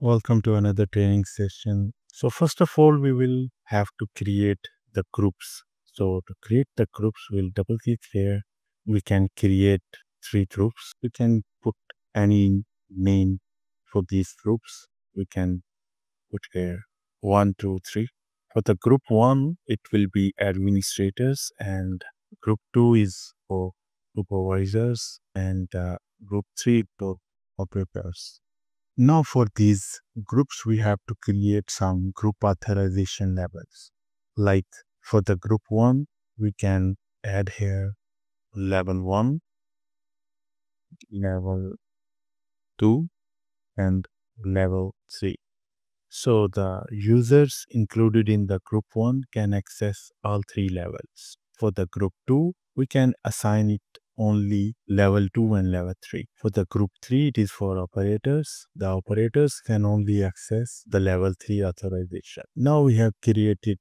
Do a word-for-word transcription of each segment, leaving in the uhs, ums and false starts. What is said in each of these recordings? Welcome to another training session. So first of all, we will have to create the groups. So to create the groups, we'll double click here. We can create three groups. We can put any name for these groups. We can put here one, two, three. For the group one, it will be administrators, and group two is for supervisors, and uh, group three for operators. Now for these groups, we have to create some group authorization levels. Like for the group one, we can add here level one, level two, and level three. So the users included in the group one can access all three levels. For the group two, we can assign it only level two and level three. For the group three, it is for operators. The operators can only access the level three authorization. Now we have created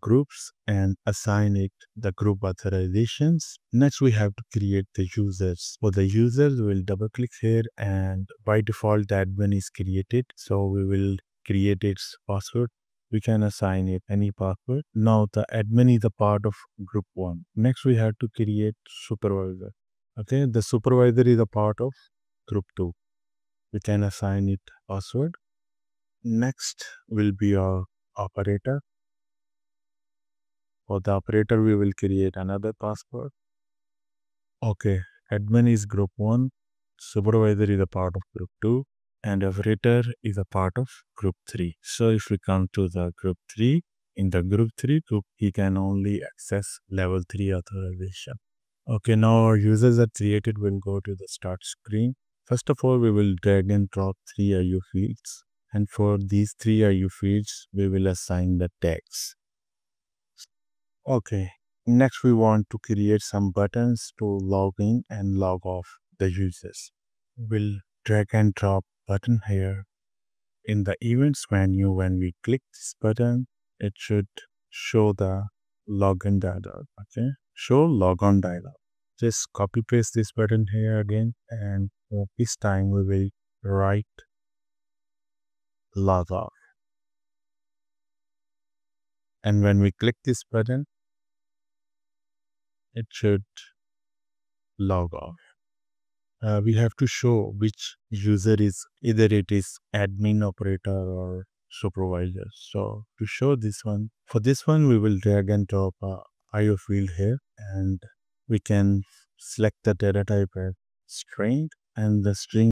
groups and assign it the group authorizations. Next, we have to create the users. For the users, we'll double click here, and by default the admin is created. So we will create its password. We can assign it any password. Now the admin is a part of group one. Next, we have to create supervisor. Okay, the supervisor is a part of group two. We can assign it password. Next will be our operator. For the operator, we will create another password. Okay, admin is group one, supervisor is a part of group two, and operator is a part of group three. So if we come to the group three, in the group three group, he can only access level three authorization. Okay, now our users are created. We'll go to the start screen. First of all, we will drag and drop three I U fields. And for these three I U fields, we will assign the tags. Okay, next we want to create some buttons to log in and log off the users. We'll drag and drop button here. In the events menu, when we click this button, it should show the login dialog. Okay, show logon dialog. Just copy paste this button here again, and this time we will write log off. And when we click this button, it should log off. Uh, we have to show which user is, either it is admin, operator, or supervisor. So to show this one, for this one, we will drag and drop a I O field here, and we can select the data type as string, and the string